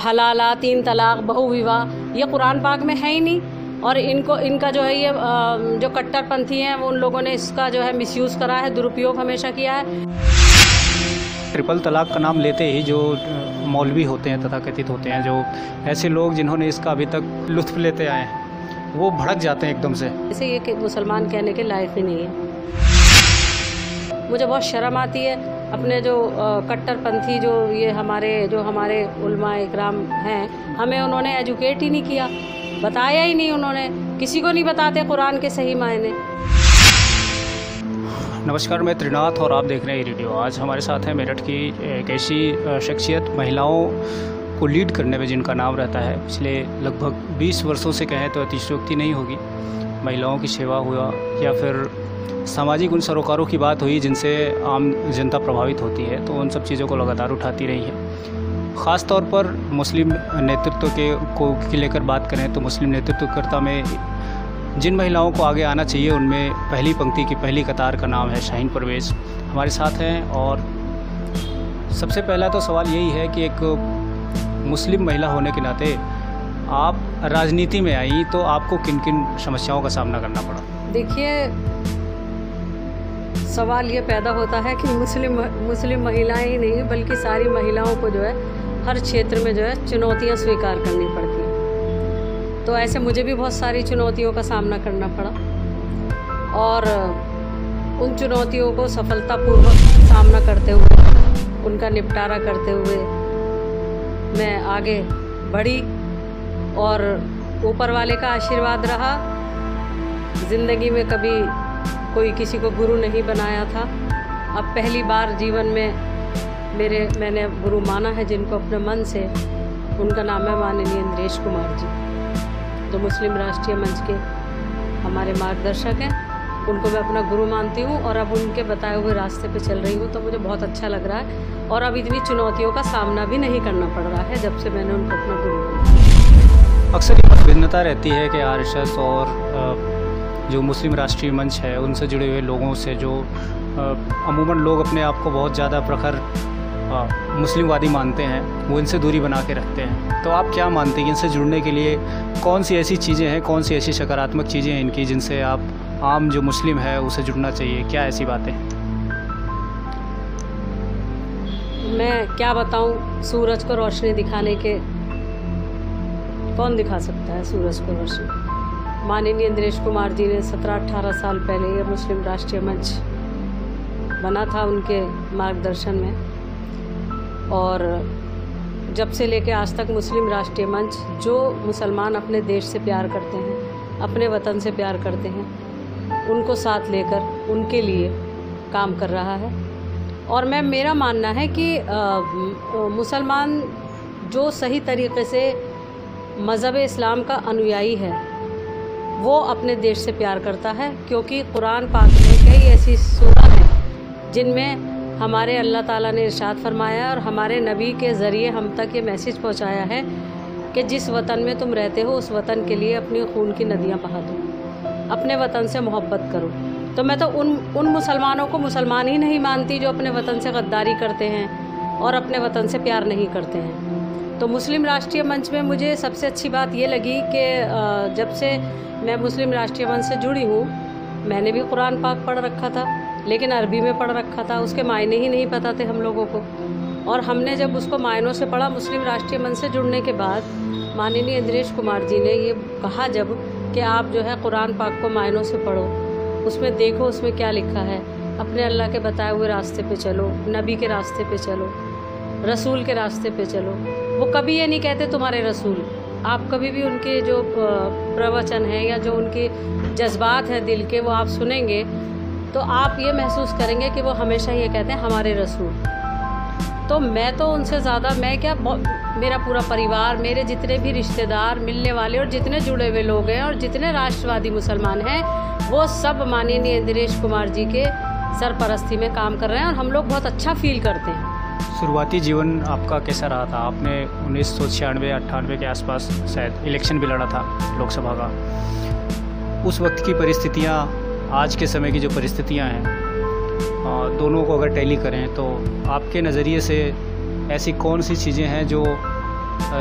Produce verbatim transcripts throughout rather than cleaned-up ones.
हलाला, तीन तलाक, बहुविवाह, ये कुरान पाक में है ही नहीं। और इनको इनका जो है ये जो कट्टरपंथी हैं वो उन लोगों ने इसका जो है मिसयूज़ करा है, दुरुपयोग हमेशा किया है। ट्रिपल तलाक का नाम लेते ही जो मौलवी होते हैं, तथाकथित होते हैं, जो ऐसे लोग जिन्होंने इसका अभी तक लुत्फ़ लेते आए हैं, वो भड़क जाते हैं एकदम से। जैसे ये मुसलमान कहने के लायक ही नहीं है। मुझे बहुत शर्म आती है अपने जो कट्टरपंथी जो ये हमारे जो हमारे उलमा इकराम हैं, हमें उन्होंने एजुकेट ही नहीं किया, बताया ही नहीं उन्होंने, किसी को नहीं बताते कुरान के सही मायने। नमस्कार, मैं त्रिनाथ और आप देख रहे हैं ई-रेडियो। आज हमारे साथ हैं मेरठ की एक ऐसी शख्सियत, महिलाओं को लीड करने में जिनका नाम रहता है। पिछले लगभग बीस वर्षों से कहें तो अतिशयोक्ति नहीं होगी, महिलाओं की सेवा हुआ या फिर सामाजिक उन सरोकारों की बात हुई जिनसे आम जनता प्रभावित होती है, तो उन सब चीज़ों को लगातार उठाती रही है। ख़ास तौर पर मुस्लिम नेतृत्व के को लेकर बात करें तो मुस्लिम नेतृत्वकर्ता में जिन महिलाओं को आगे आना चाहिए उनमें पहली पंक्ति की पहली कतार का नाम है शाहीन परवेज़। हमारे साथ हैं और सबसे पहला तो सवाल यही है कि एक मुस्लिम महिला होने के नाते आप राजनीति में आई तो आपको किन किन समस्याओं का सामना करना पड़ा? देखिए, सवाल ये पैदा होता है कि मुस्लिम मुस्लिम महिलाएं ही नहीं बल्कि सारी महिलाओं को जो है हर क्षेत्र में जो है चुनौतियाँ स्वीकार करनी पड़ती हैं। तो ऐसे मुझे भी बहुत सारी चुनौतियों का सामना करना पड़ा और उन चुनौतियों को सफलतापूर्वक सामना करते हुए, उनका निपटारा करते हुए मैं आगे बढ़ी और ऊपर वाले का आशीर्वाद रहा। ज़िंदगी में कभी कोई किसी को गुरु नहीं बनाया था, अब पहली बार जीवन में मेरे मैंने गुरु माना है जिनको अपने मन से, उनका नाम है माननीय इंद्रेश कुमार जी, जो मुस्लिम राष्ट्रीय मंच के हमारे मार्गदर्शक हैं। उनको मैं अपना गुरु मानती हूँ और अब उनके बताए हुए रास्ते पे चल रही हूँ, तो मुझे बहुत अच्छा लग रहा है और अब इतनी चुनौतियों का सामना भी नहीं करना पड़ रहा है जब से मैंने उनको अपना गुरु माना। अक्सर ये भिन्नता रहती है कि आर एस एस और जो मुस्लिम राष्ट्रीय मंच है उनसे जुड़े हुए लोगों से, जो अमूमन लोग अपने आप को बहुत ज़्यादा प्रखर मुस्लिमवादी मानते हैं, वो इनसे दूरी बना के रखते हैं। तो आप क्या मानते हैं इनसे जुड़ने के लिए कौन सी ऐसी चीज़ें हैं, कौन सी ऐसी सकारात्मक चीज़ें हैं इनकी जिनसे आप आम जो मुस्लिम है उसे जुड़ना चाहिए? क्या ऐसी बातें? मैं क्या बताऊं, सूरज को रोशनी दिखाने के कौन दिखा सकता है सूरज को रोशनी। माननीय इंद्रेश कुमार जी ने सत्रह अट्ठारह साल पहले ये मुस्लिम राष्ट्रीय मंच बना था उनके मार्गदर्शन में, और जब से लेके आज तक मुस्लिम राष्ट्रीय मंच, जो मुसलमान अपने देश से प्यार करते हैं, अपने वतन से प्यार करते हैं, उनको साथ लेकर उनके लिए काम कर रहा है। और मैं मेरा मानना है कि मुसलमान जो सही तरीक़े से मज़हब इस्लाम का अनुयायी है वो अपने देश से प्यार करता है, क्योंकि कुरान पाक में कई ऐसी सूरह हैं जिनमें हमारे अल्लाह ताला ने इरशाद फरमाया और हमारे नबी के ज़रिए हम तक ये मैसेज पहुंचाया है कि जिस वतन में तुम रहते हो उस वतन के लिए अपने खून की नदियां बहा दो, अपने वतन से मोहब्बत करो। तो मैं तो उन उन मुसलमानों को मुसलमान ही नहीं मानती जो अपने वतन से गद्दारी करते हैं और अपने वतन से प्यार नहीं करते हैं। तो मुस्लिम राष्ट्रीय मंच में मुझे सबसे अच्छी बात ये लगी कि जब से मैं मुस्लिम राष्ट्रीय मंच से जुड़ी हूँ, मैंने भी कुरान पाक पढ़ रखा था लेकिन अरबी में पढ़ रखा था, उसके मायने ही नहीं पता थे हम लोगों को। और हमने जब उसको मायनों से पढ़ा, मुस्लिम राष्ट्रीय मंच से जुड़ने के बाद माननीय इंद्रेश कुमार जी ने ये कहा जब कि आप जो है कुरान पाक को मायनों से पढ़ो, उसमें देखो उसमें क्या लिखा है, अपने अल्लाह के बताए हुए रास्ते पे चलो, नबी के रास्ते पे चलो, रसूल के रास्ते पे चलो। वो कभी ये नहीं कहते तुम्हारे रसूल, आप कभी भी उनके जो प्रवचन हैं या जो उनके जज्बात हैं दिल के वो आप सुनेंगे तो आप ये महसूस करेंगे कि वो हमेशा ये कहते हैं हमारे रसूल। तो मैं तो उनसे ज़्यादा, मैं क्या, मेरा पूरा परिवार, मेरे जितने भी रिश्तेदार, मिलने वाले और जितने जुड़े हुए लोग हैं और जितने राष्ट्रवादी मुसलमान हैं वो सब माननीय इंद्रेश कुमार जी के सरपरस्ती में काम कर रहे हैं और हम लोग बहुत अच्छा फील करते हैं। शुरुआती जीवन आपका कैसा रहा था? आपने उन्नीस सौ छियानवे अट्ठानवे के आसपास शायद इलेक्शन भी लड़ा था लोकसभा का, उस वक्त की परिस्थितियाँ आज के समय की जो परिस्थितियां हैं दोनों को अगर टैली करें तो आपके नज़रिए से ऐसी कौन सी चीज़ें हैं जो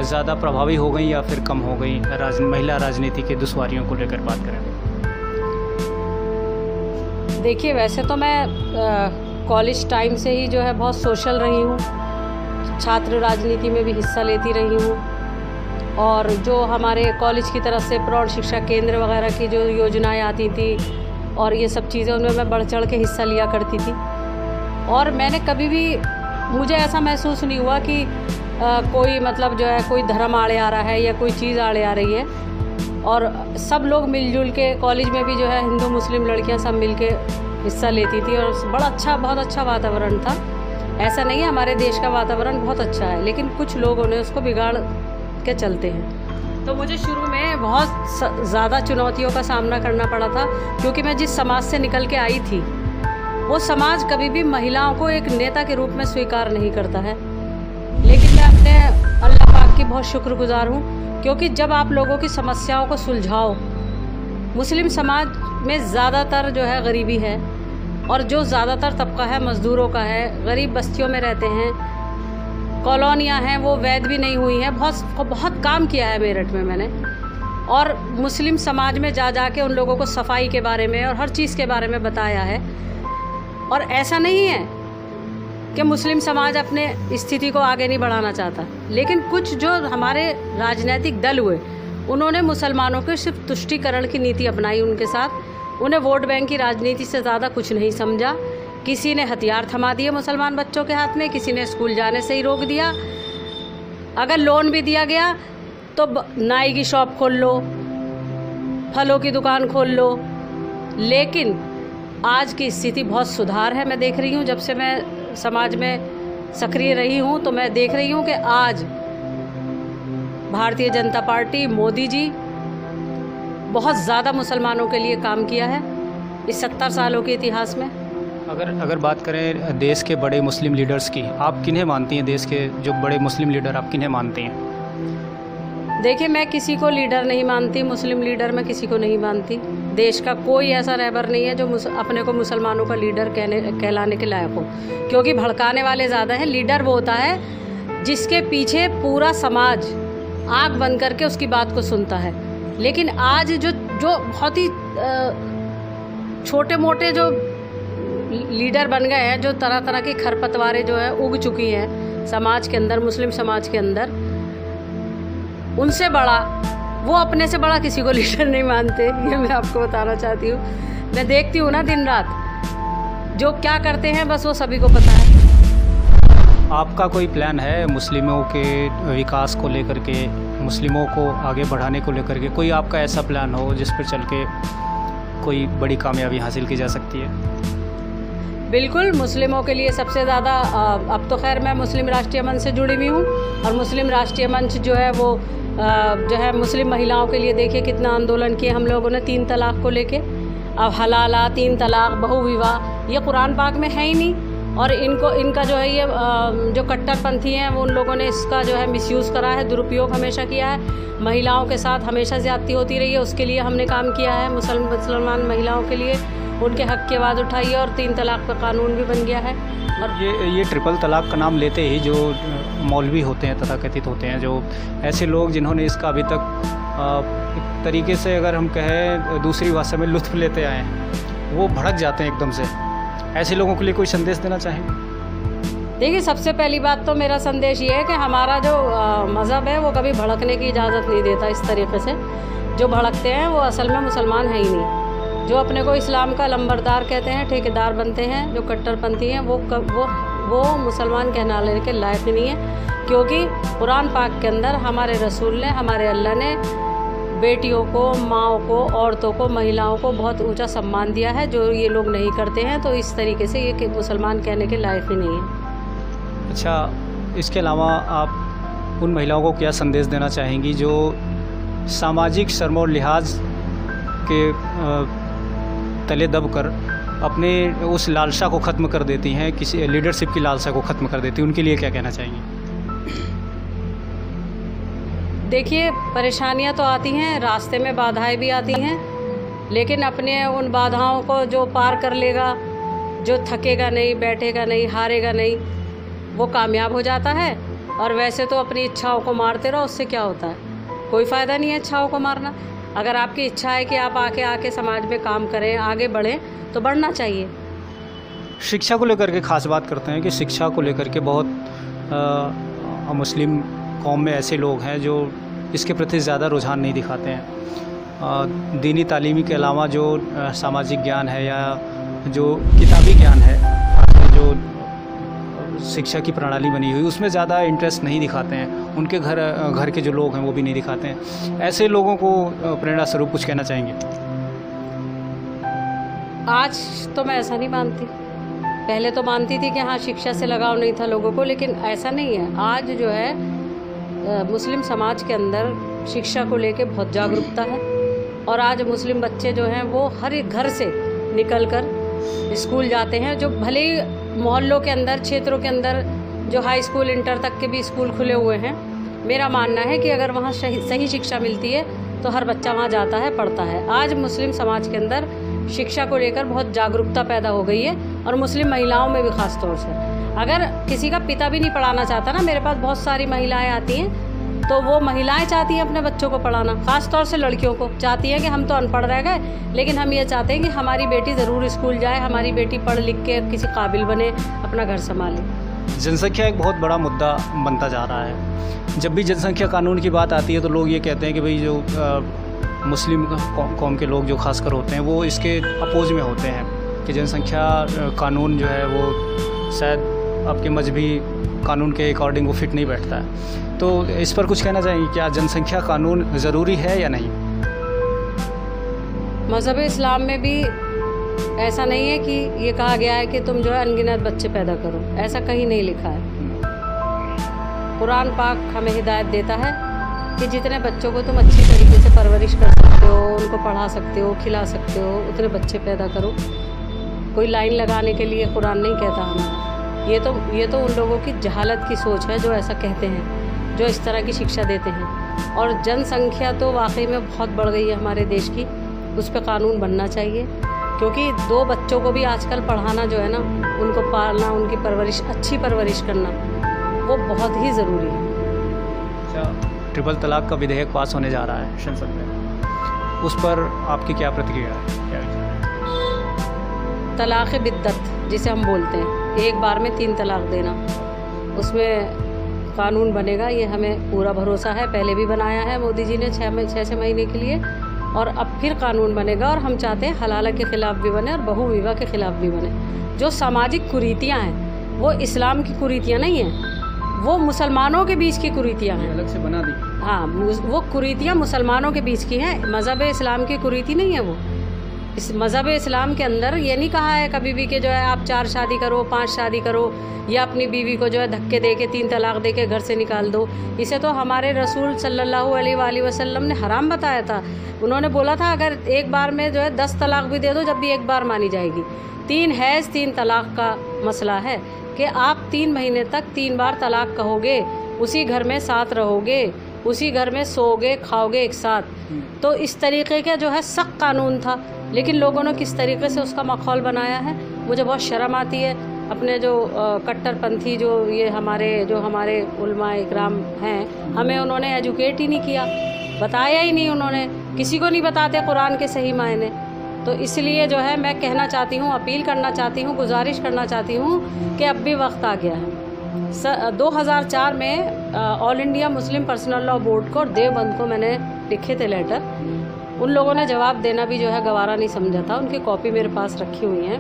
ज़्यादा प्रभावी हो गई या फिर कम हो गई राज, महिला राजनीति की दुश्वारियों को लेकर बात करें। देखिए, वैसे तो मैं कॉलेज टाइम से ही जो है बहुत सोशल रही हूँ, छात्र राजनीति में भी हिस्सा लेती रही हूँ, और जो हमारे कॉलेज की तरफ से प्रौढ़ शिक्षा केंद्र वगैरह की जो योजनाएँ आती थी और ये सब चीज़ें, उनमें मैं बढ़ चढ़ के हिस्सा लिया करती थी। और मैंने कभी भी, मुझे ऐसा महसूस नहीं हुआ कि आ, कोई मतलब जो है कोई धर्म आड़े आ रहा है या कोई चीज़ आड़े आ रही है। और सब लोग मिलजुल के कॉलेज में भी जो है हिंदू मुस्लिम लड़कियां सब मिल के हिस्सा लेती थी और बड़ा अच्छा, बहुत अच्छा वातावरण था। ऐसा नहीं है, हमारे देश का वातावरण बहुत अच्छा है, लेकिन कुछ लोगों ने उसको बिगाड़ के चलते हैं। तो मुझे शुरू में बहुत ज़्यादा चुनौतियों का सामना करना पड़ा था, क्योंकि मैं जिस समाज से निकल के आई थी वो समाज कभी भी महिलाओं को एक नेता के रूप में स्वीकार नहीं करता है। लेकिन मैं अपने अल्लाह पाक की बहुत शुक्रगुजार हूँ, क्योंकि जब आप लोगों की समस्याओं को सुलझाओ, मुस्लिम समाज में ज़्यादातर जो है गरीबी है, और जो ज़्यादातर तबका है मज़दूरों का है, गरीब बस्तियों में रहते हैं, कॉलोनियाँ हैं, वो वैध भी नहीं हुई हैं। बहुत बहुत काम किया है मेरठ में मैंने, और मुस्लिम समाज में जा जा के उन लोगों को सफाई के बारे में और हर चीज़ के बारे में बताया है। और ऐसा नहीं है कि मुस्लिम समाज अपने स्थिति को आगे नहीं बढ़ाना चाहता, लेकिन कुछ जो हमारे राजनीतिक दल हुए उन्होंने मुसलमानों के सिर्फ तुष्टिकरण की नीति अपनाई उनके साथ, उन्हें वोट बैंक की राजनीति से ज़्यादा कुछ नहीं समझा। किसी ने हथियार थमा दिए मुसलमान बच्चों के हाथ में, किसी ने स्कूल जाने से ही रोक दिया, अगर लोन भी दिया गया तो नाई की शॉप खोल लो, फलों की दुकान खोल लो। लेकिन आज की स्थिति बहुत सुधार है, मैं देख रही हूँ, जब से मैं समाज में सक्रिय रही हूँ तो मैं देख रही हूँ कि आज भारतीय जनता पार्टी, मोदी जी, बहुत ज़्यादा मुसलमानों के लिए काम किया है इस सत्तर सालों के इतिहास में। अगर अगर बात करें देश के बड़े मुस्लिम लीडर्स की, आप किन्हें मानती हैं? देश के जो बड़े मुस्लिम लीडर, आप किन्हें मानती हैं? देखिए, मैं किसी को लीडर नहीं मानती, मुस्लिम लीडर मैं किसी को नहीं मानती। देश का कोई ऐसा रहबर नहीं है जो अपने को मुसलमानों का लीडर कहने कहलाने के लायक हो, क्योंकि भड़काने वाले ज़्यादा हैं। लीडर वो होता है जिसके पीछे पूरा समाज आँख बंद करके उसकी बात को सुनता है। लेकिन आज जो जो बहुत ही छोटे मोटे जो लीडर बन गए हैं, जो तरह तरह के खरपतवारें जो है उग चुकी हैं समाज के अंदर, मुस्लिम समाज के अंदर, उनसे बड़ा, वो अपने से बड़ा किसी को लीडर नहीं मानते, ये मैं आपको बताना चाहती हूँ। मैं देखती हूँ ना दिन रात, जो क्या करते हैं बस वो सभी को पता है। आपका कोई प्लान है मुस्लिमों के विकास को लेकर के, मुस्लिमों को आगे बढ़ाने को लेकर के? कोई आपका ऐसा प्लान हो जिस पर चल के कोई बड़ी कामयाबी हासिल की जा सकती है? बिल्कुल, मुस्लिमों के लिए सबसे ज़्यादा, अब तो खैर मैं मुस्लिम राष्ट्रीय मंच से जुड़ी हुई हूँ, और मुस्लिम राष्ट्रीय मंच जो है वो जो है मुस्लिम महिलाओं के लिए, देखिए कितना आंदोलन किया हम लोगों ने तीन तलाक़ को लेके। अब हलाला, तीन तलाक़, बहुविवाह, ये कुरान पाक में है ही नहीं, और इनको इनका जो है ये जो कट्टरपंथी हैं वो, उन लोगों ने इसका जो है मिसयूज़ करा है, दुरुपयोग हमेशा किया है। महिलाओं के साथ हमेशा ज़्यादती होती रही है, उसके लिए हमने काम किया है, मुसलमान महिलाओं के लिए, उनके हक़ की आवाज़ उठाई, और तीन तलाक़ का कानून भी बन गया है। और ये ये ट्रिपल तलाक़ का नाम लेते ही जो मौलवी होते हैं, तथाकथित होते हैं, जो ऐसे लोग जिन्होंने इसका अभी तक आ, एक तरीके से, अगर हम कहें दूसरी भाषा में, लुत्फ़ लेते आए हैं, वो भड़क जाते हैं एकदम से। ऐसे लोगों के लिए कोई संदेश देना चाहेंगे? देखिए, सबसे पहली बात तो मेरा संदेश ये है कि हमारा जो मज़हब है वो कभी भड़कने की इजाज़त नहीं देता। इस तरीके से जो भड़कते हैं वो असल में मुसलमान है ही नहीं। जो अपने को इस्लाम का लंबरदार कहते हैं, ठेकेदार बनते हैं, जो कट्टरपंथी हैं, वो वो वो मुसलमान कहलाने के लायक नहीं है, क्योंकि कुरान पाक के अंदर हमारे रसूल ने, हमारे अल्लाह ने बेटियों को, माँओं को, औरतों को, महिलाओं को बहुत ऊंचा सम्मान दिया है, जो ये लोग नहीं करते हैं। तो इस तरीके से ये मुसलमान कहने के लायक ही नहीं है। अच्छा, इसके अलावा आप उन महिलाओं को क्या संदेश देना चाहेंगी जो सामाजिक शर्म और लिहाज के आ, तले दबकर अपने उस लालसा को ख़त्म कर देती हैं, किसी लीडरशिप की लालसा को ख़त्म कर देती हैं, उनके लिए क्या कहना चाहिए? देखिए, परेशानियां तो आती हैं, रास्ते में बाधाएं भी आती हैं, लेकिन अपने उन बाधाओं को जो पार कर लेगा, जो थकेगा नहीं, बैठेगा नहीं, हारेगा नहीं, वो कामयाब हो जाता है। और वैसे तो अपनी इच्छाओं को मारते रहो, उससे क्या होता है, कोई फ़ायदा नहीं है इच्छाओं को मारना। अगर आपकी इच्छा है कि आप आके आके समाज में काम करें, आगे बढ़ें, तो बढ़ना चाहिए। शिक्षा को लेकर के ख़ास बात करते हैं कि शिक्षा को लेकर के बहुत आ, मुस्लिम कौम में ऐसे लोग हैं जो इसके प्रति ज़्यादा रुझान नहीं दिखाते हैं। दीनी तालीमी के अलावा जो सामाजिक ज्ञान है या जो किताबी ज्ञान है, जो शिक्षा की प्रणाली बनी हुई, उसमें ज़्यादा इंटरेस्ट नहीं दिखाते हैं। उनके घर घर के जो लोग हैं वो भी नहीं दिखाते हैं। ऐसे लोगों को प्रेरणा स्वरूप कुछ कहना चाहेंगे? आज तो मैं ऐसा नहीं मानती, पहले तो मानती थी कि हाँ शिक्षा से लगाव नहीं था लोगों को, लेकिन ऐसा नहीं है। आज जो है मुस्लिम समाज के अंदर शिक्षा को लेके बहुत जागरूकता है और आज मुस्लिम बच्चे जो हैं वो हर एक घर से निकल कर स्कूल जाते हैं, जो भले ही मोहल्लों के अंदर, क्षेत्रों के अंदर जो हाई स्कूल, इंटर तक के भी स्कूल खुले हुए हैं। मेरा मानना है कि अगर वहाँ सही शिक्षा मिलती है तो हर बच्चा वहाँ जाता है, पढ़ता है। आज मुस्लिम समाज के अंदर शिक्षा को लेकर बहुत जागरूकता पैदा हो गई है और मुस्लिम महिलाओं में भी ख़ास तौर से। अगर किसी का पिता भी नहीं पढ़ाना चाहता ना, मेरे पास बहुत सारी महिलाएँ आती हैं, तो वो महिलाएं चाहती हैं अपने बच्चों को पढ़ाना, ख़ास तौर से लड़कियों को। चाहती हैं कि हम तो अनपढ़ रह गए, लेकिन हम ये चाहते हैं कि हमारी बेटी ज़रूर स्कूल जाए, हमारी बेटी पढ़ लिख के किसी काबिल बने, अपना घर संभाले। जनसंख्या एक बहुत बड़ा मुद्दा बनता जा रहा है। जब भी जनसंख्या कानून की बात आती है तो लोग ये कहते हैं कि भाई जो आ, मुस्लिम कौम के लोग जो खासकर होते हैं वो इसके अपोज में होते हैं कि जनसंख्या कानून जो है वो शायद आपके मजहबी कानून के अकॉर्डिंग वो फिट नहीं बैठता है। तो इस पर कुछ कहना चाहिए, क्या जनसंख्या कानून ज़रूरी है या नहीं? मजहब इस्लाम में भी ऐसा नहीं है कि ये कहा गया है कि तुम जो है अनगिनत बच्चे पैदा करो, ऐसा कहीं नहीं लिखा है। कुरान पाक हमें हिदायत देता है कि जितने बच्चों को तुम अच्छी तरीके से परवरिश कर सकते हो, उनको पढ़ा सकते हो, खिला सकते हो, उतने बच्चे पैदा करो। कोई लाइन लगाने के लिए कुरान नहीं कहता हमारा। ये तो ये तो उन लोगों की जहालत की सोच है जो ऐसा कहते हैं, जो इस तरह की शिक्षा देते हैं। और जनसंख्या तो वाकई में बहुत बढ़ गई है हमारे देश की, उस पर कानून बनना चाहिए, क्योंकि दो बच्चों को भी आजकल पढ़ाना जो है ना, उनको पालना, उनकी परवरिश, अच्छी परवरिश करना, वो बहुत ही ज़रूरी है। अच्छा, ट्रिपल तलाक का विधेयक पास होने जा रहा है संसद में, उस पर आपकी क्या प्रतिक्रिया है? तलाक़ बिद्दत जिसे हम बोलते हैं, एक बार में तीन तलाक देना, उसमें कानून बनेगा, ये हमें पूरा भरोसा है। पहले भी बनाया है मोदी जी ने छः छः छः महीने के लिए, और अब फिर कानून बनेगा। और हम चाहते हैं हलाला के ख़िलाफ़ भी बने और बहु विवाह के ख़िलाफ़ भी बने। जो सामाजिक कुरीतियाँ हैं वो इस्लाम की कुरीतियाँ नहीं हैं, वो मुसलमानों के बीच की कुरीतियाँ हैं, अलग से बना दी। हाँ, वो कुरीतियाँ मुसलमानों के बीच की हैं, मज़हब इस्लाम की कुरीति नहीं है वो। इस मज़हब इस्लाम के अंदर ये नहीं कहा है कभी भी कि जो है आप चार शादी करो, पांच शादी करो, या अपनी बीवी को जो है धक्के दे के, तीन तलाक दे के घर से निकाल दो। इसे तो हमारे रसूल सल्लल्लाहु अलैहि वसल्लम ने हराम बताया था। उन्होंने बोला था अगर एक बार में जो है दस तलाक भी दे दो, जब भी एक बार मानी जाएगी। तीन हैज़ तीन तलाक का मसला है कि आप तीन महीने तक तीन बार तलाक कहोगे, उसी घर में साथ रहोगे, उसी घर में सोओगे, खाओगे एक साथ। तो इस तरीके का जो है सख्त कानून था, लेकिन लोगों ने किस तरीके से उसका माहौल बनाया है, मुझे बहुत शर्म आती है। अपने जो कट्टरपंथी जो ये हमारे जो हमारे उलमा इकराम हैं, हमें उन्होंने एजुकेट ही नहीं किया, बताया ही नहीं उन्होंने, किसी को नहीं बताते कुरान के सही मायने। तो इसलिए जो है मैं कहना चाहती हूँ, अपील करना चाहती हूँ, गुजारिश करना चाहती हूँ कि अब भी वक्त आ गया है। दो हज़ार चार में all India Muslim personal law board को और देवबंद को मैंने लिखे थे लेटर। उन लोगों ने जवाब देना भी जो है गवारा नहीं समझा था, उनकी कॉपी मेरे पास रखी हुई है।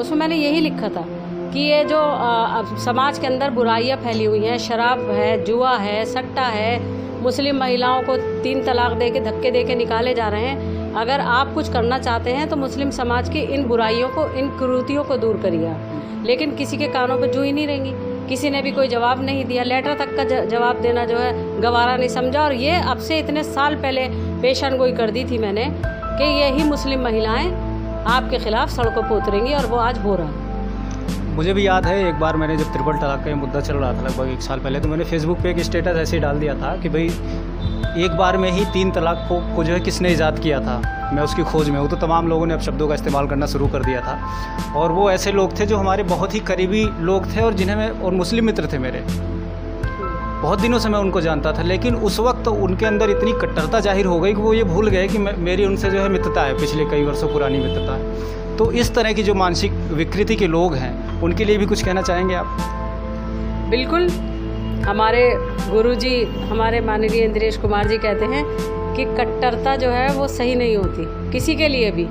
उसमें मैंने यही लिखा था कि ये जो आ, समाज के अंदर बुराइयां फैली हुई हैं, शराब है, जुआ है, सट्टा है, मुस्लिम महिलाओं को तीन तलाक दे के धक्के दे के निकाले जा रहे हैं। अगर आप कुछ करना चाहते हैं तो मुस्लिम समाज की इन बुराइयों को, इन कुरीतियों को दूर करिए। लेकिन किसी के कानों पर जू ही नहीं रहेंगी, किसी ने भी कोई जवाब नहीं दिया। लेटर तक का जवाब देना जो है गवारा नहीं समझा। और ये अब से इतने साल पहले पेशान गोई कर दी थी मैंने कि यही मुस्लिम महिलाएं आपके खिलाफ सड़कों पर उतरेंगी, और वो आज हो रहा है। मुझे भी याद है एक बार मैंने जब ट्रिपल तलाक का मुद्दा चल रहा था लगभग एक साल पहले, तो मैंने फेसबुक पे एक स्टेटस ऐसे डाल दिया था कि भाई एक बार में ही तीन तलाक को, को जो है किसने ईजाद किया था, मैं उसकी खोज में हूँ। तो तमाम लोगों ने अब शब्दों का इस्तेमाल करना शुरू कर दिया था, और वो ऐसे लोग थे जो हमारे बहुत ही करीबी लोग थे और जिन्हें मैं और मुस्लिम मित्र थे मेरे। बहुत दिनों से मैं उनको जानता था, लेकिन उस वक्त तो उनके अंदर इतनी कट्टरता जाहिर हो गई कि वो ये भूल गए कि मेरी उनसे जो है मित्रता है, पिछले कई वर्षों पुरानी मित्रता है। तो इस तरह की जो मानसिक विकृति के लोग हैं उनके लिए भी कुछ कहना चाहेंगे आप? बिल्कुल, हमारे गुरुजी हमारे माननीय इंद्रेश कुमार जी कहते हैं कि कट्टरता जो है वो सही नहीं होती किसी के लिए भी।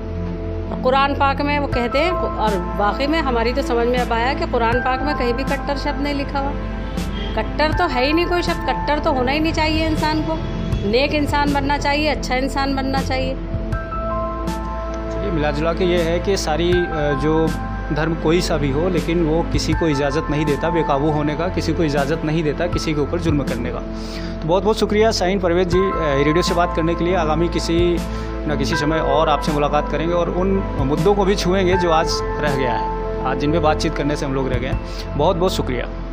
कुरान पाक में वो कहते हैं, और वाकई में हमारी तो समझ में अब आया कि कुरान पाक में कहीं भी कट्टर शब्द नहीं लिखा हुआ। कट्टर तो है ही नहीं कोई शब्द, कट्टर तो होना ही नहीं चाहिए इंसान को। नेक इंसान बनना चाहिए, अच्छा इंसान बनना चाहिए। मिला जुला के ये है कि सारी जो धर्म कोई सा भी हो, लेकिन वो किसी को इजाज़त नहीं देता बेकाबू होने का, किसी को इजाज़त नहीं देता किसी के ऊपर जुल्म करने का। तो बहुत बहुत शुक्रिया शाहीन परवेज जी रेडियो से बात करने के लिए। आगामी किसी न किसी समय और आपसे मुलाकात करेंगे और उन मुद्दों को भी छुएंगे जो आज रह गया है, आज जिन पर बातचीत करने से हम लोग रह गए हैं। बहुत बहुत शुक्रिया।